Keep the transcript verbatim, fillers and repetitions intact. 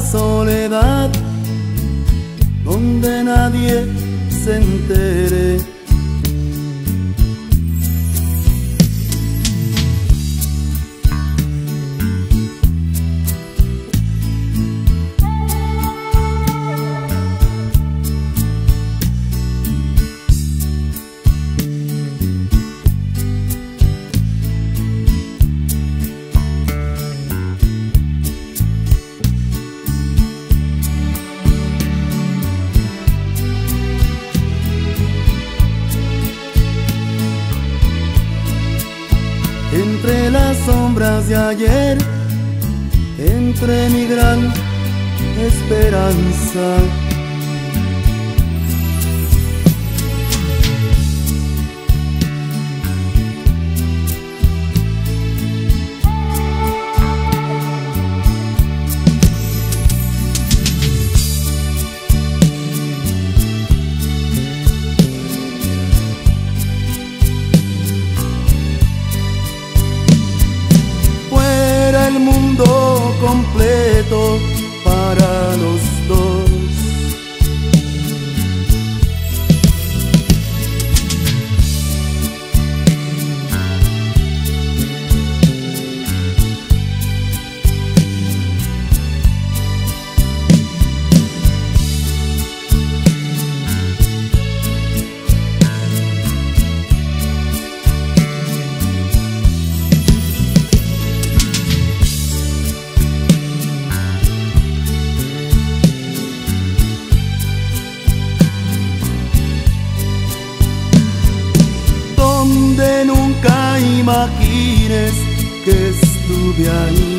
la soledad, donde nadie se entere. Entre las sombras de ayer, entre mi gran esperanza. Completo para los dos. Imagines que estuve ahí.